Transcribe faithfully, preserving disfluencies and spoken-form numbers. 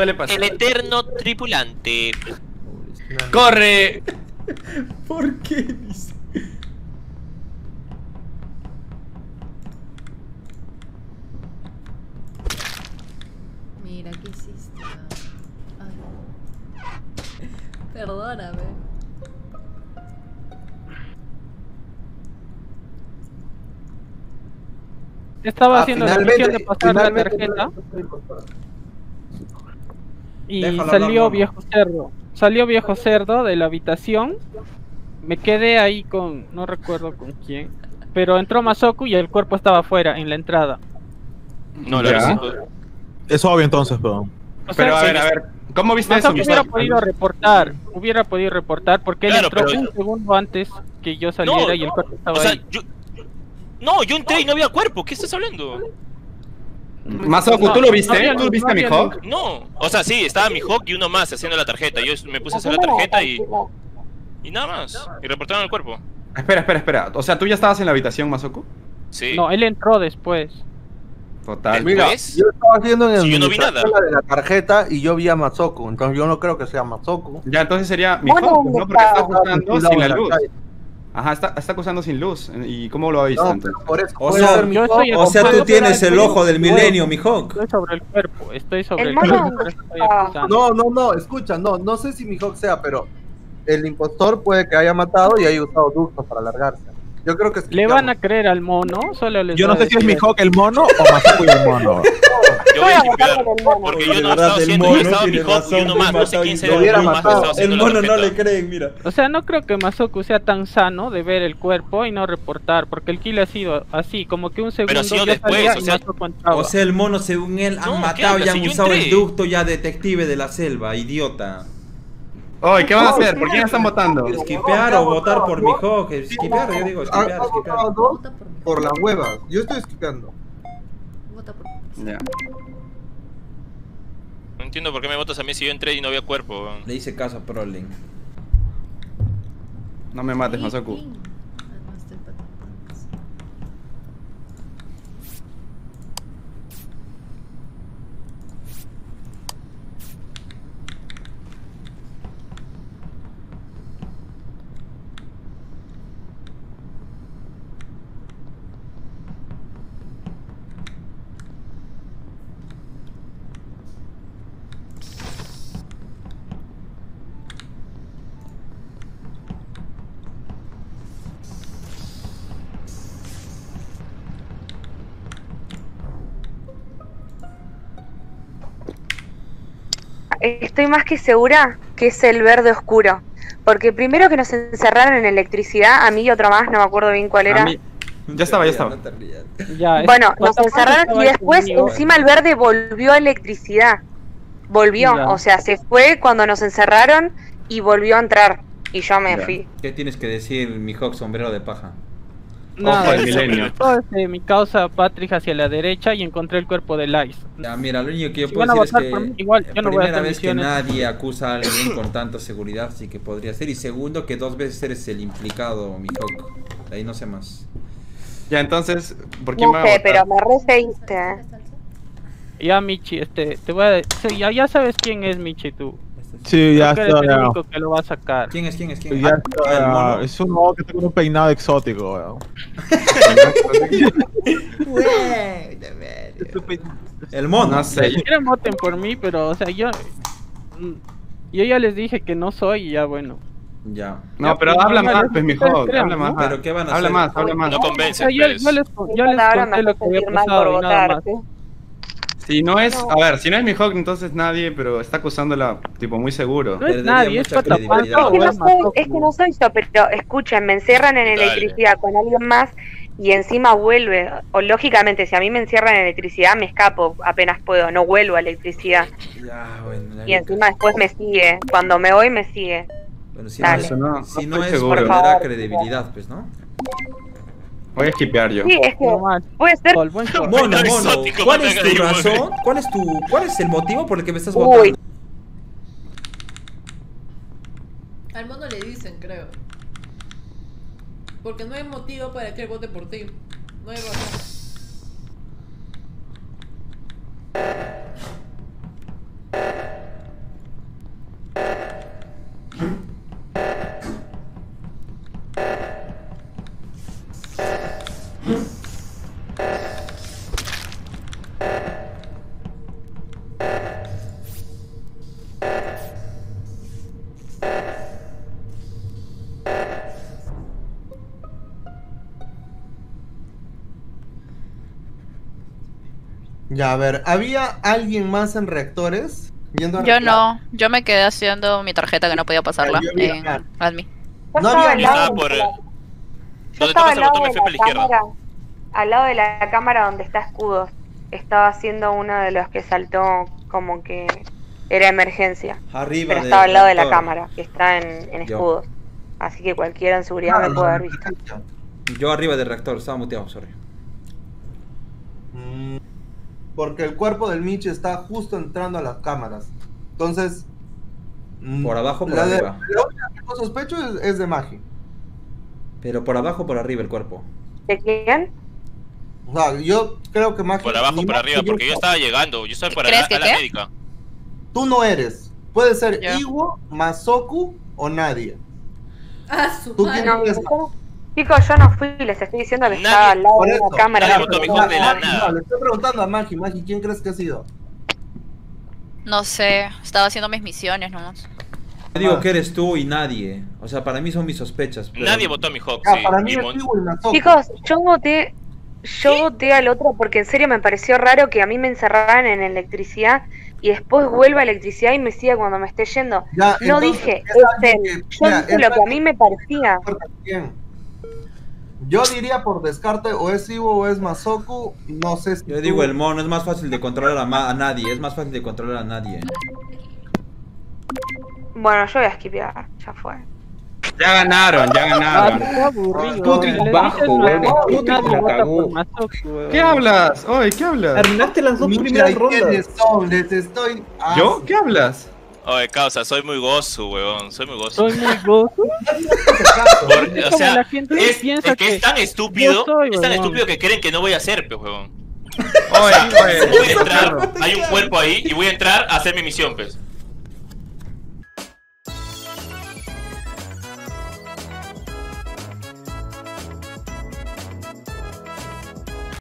Suele pasar. El eterno tripulante. ¡Corre! ¿Por qué dice? Mira, ¿qué hiciste? Ay. Perdóname. Estaba ah, haciendo la misión de pasar la tarjeta. Y Déjalo, salió no, no. viejo cerdo. Salió viejo cerdo de la habitación. Me quedé ahí con... no recuerdo con quién. Pero entró Masoku y el cuerpo estaba afuera, en la entrada. No, lo hizo. Es obvio entonces, pero... O sea, pero a sí, ver, a ver, ¿cómo viste Masoku eso? Hubiera podido reportar, hubiera podido reportar porque claro, él entró pero... un segundo antes que yo saliera no, y el no. cuerpo estaba o sea, ahí. Yo... No, yo entré y no había cuerpo, ¿qué estás hablando? Masoku, no, ¿tú lo viste? No había, ¿Tú no viste no a Mihawk? No, o sea, sí, estaba Mihawk y uno más haciendo la tarjeta. Yo me puse a hacer la tarjeta y... y nada más, y reportaron el cuerpo. Espera, espera, espera, o sea, ¿tú ya estabas en la habitación, Masoku? Sí. No, él entró después. Total. Mira, yo estaba haciendo en sí, yo no vi nada. La de la tarjeta y yo vi a Masoku, entonces yo no creo que sea Masoku. Ya, entonces sería Mihawk, bueno, ¿no? Porque está jugando sin la luz. Ajá, está, está acusando sin luz. ¿Y cómo lo habéis visto? No, o sea, mi o sea tú tienes el ojo del milenio, Mihawk. Estoy sobre el cuerpo, estoy sobre el, el cuerpo. Estoy no, no, no, escucha, no, no sé si Mihawk sea, pero el impostor puede que haya matado y haya usado ductos para alargarse. Yo creo que... ¿Le van a creer al mono? Solo les Yo no sé si es Mihawk el mono o Masoku el mono. Yo voy a disparar, porque yo no estaba haciendo, yo estaba Mihawk y uno más, no sé quién se hubiera matado. El mono no le creen, mira. O sea, no creo que Masoku sea tan sano de ver el cuerpo y no reportar, porque el kill ha sido así, como que un segundo ya después, o sea, o sea, el mono según él han matado y han usado el ducto ya detective de la selva, idiota. Oye, ¿qué van a hacer? ¿Por quién están votando? Esquipear o votar por Mihawk, esquipear, yo digo, esquipear, esquipear. Por las huevas, yo estoy esquipeando. Vota por Ya. No entiendo por qué me votas a mí si yo entré y no había cuerpo. Le hice caso a Prolin. No me mates, Masoku. Estoy más que segura que es el verde oscuro, porque primero que nos encerraron en electricidad, a mí y otro más, no me acuerdo bien cuál era. Ya estaba, ya estaba. Bueno, nos encerraron y después encima el verde volvió a electricidad. Volvió, o sea, se fue cuando nos encerraron y volvió a entrar. Y yo me fui. ¿Qué tienes que decir, Mihawk sombrero de paja? No, Ojo del milenio. Mi causa Patrick hacia la derecha y encontré el cuerpo de Lice. Ya, mira, lo único que yo si puedo decir es que mí, igual, yo no primera voy a vez que nadie acusa a alguien con tanta seguridad, así que podría ser. Y segundo, que dos veces eres el implicado, Mihawk. De ahí no sé más. Ya, entonces, ¿por quién no va sé, a votar? Pero me referiste. Ya, Michi, este, te voy a... Sí, ya, ya sabes quién es Michi, tú. Sí, ya está. El único que lo va a sacar. ¿Quién es? ¿Quién es? ¿Quién es? Ah, uh, es un modo que tiene un peinado exótico, weón. El mono. No sé. Si quieren voten por mí, pero, o sea, yo... Yo ya les dije que no soy y ya, bueno. Ya. No, pero no, habla más, pues, mejor. Habla más. ¿Pero qué van a hacer? Habla más, habla más. No convences, o sea, yo, yo les, yo les conté lo que había pasado y nada más. Si no es, a ver, si no es Mihawk, entonces nadie, pero está acusándola, tipo, muy seguro. No es nadie, es Patapán. Es que no soy, es que no soy yo, pero escuchen, me encerran en electricidad con alguien más y encima vuelve. O lógicamente, si a mí me encierran en electricidad, me escapo apenas puedo, no vuelvo a electricidad. Ya, bueno, y encima después me sigue, cuando me voy me sigue. Bueno, si Dale. no, eso no, si no, no es, por favor, credibilidad, pues, ¿no? Voy a esquipear yo. Sí, es que puede ser. Mono, mono, ¿cuál es tu razón? ¿Cuál es tu, cuál es el motivo por el que me estás votando? Uy. Al mono le dicen, creo. Porque no hay motivo para que él vote por ti. No hay razón. Ya, a ver, ¿había alguien más en reactores? Yendo a yo no, yo me quedé haciendo mi tarjeta que no podía pasarla en admin. No había nada por... ¿Dónde tomas el botón F para la izquierda? Al lado de la cámara donde está Escudo. Estaba haciendo uno de los que saltó como que era emergencia. Arriba. Pero estaba al lado de la cámara, que está en, en Escudo. Así que cualquiera en seguridad me puede haber visto. Yo arriba del reactor, estaba muteado, sorry. Porque el cuerpo del Michi está justo entrando a las cámaras. Entonces... ¿por abajo o por arriba? Lo único que sospecho es, es de Maggi. ¿Pero por abajo o por arriba el cuerpo? ¿De quién? O sea, yo creo que Maggi... por abajo o por arriba, porque yo estaba llegando. Yo estaba por la, a la médica. Tú no eres. Puede ser yo. Iwo, Masoku o nadie. Ah, su ¿Tú madre. No, chicos, yo no fui, les estoy diciendo que nadie, estaba al lado de la cámara. Nadie, no, no, no, no, le estoy preguntando a Maggi. Maggi, ¿quién crees que ha sido? No sé, estaba haciendo mis misiones nomás. Yo digo que eres tú y nadie. O sea, para mí son mis sospechas. Pero... nadie votó a Mihawk. Ah, sí, para mí Mon... chicos, yo voté, yo ¿sí? voté al otro porque en serio me pareció raro que a mí me encerraran en electricidad y después vuelva electricidad y me siga cuando me esté yendo. Ya, no entonces, dije, este, que, yo mira, dije lo que a mí me parecía. Yo diría por descarte o es Iwo o es Masoku, no sé si... yo digo el mono, es más fácil de controlar a, ma a nadie, es más fácil de controlar a nadie. Bueno, yo voy a skipear, ya fue. Ya ganaron, ya ganaron. Putrix bajo, weón, Putrix la cagó. ¿Qué hablas? Oye, ¿qué hablas? Terminaste las dos primeras rondas. Les estoy... ¿yo? ¿Qué hablas? Oye, causa, soy muy gozo, weón, soy muy gozo. Soy muy gozo. Por, o sea, la gente es, piensa es que, que es tan estúpido, soy, es tan estúpido que creen que no voy a hacer, pues, weón. Oye, oye, voy a entrar, hay un cuerpo ahí y voy a entrar a hacer mi misión, pues.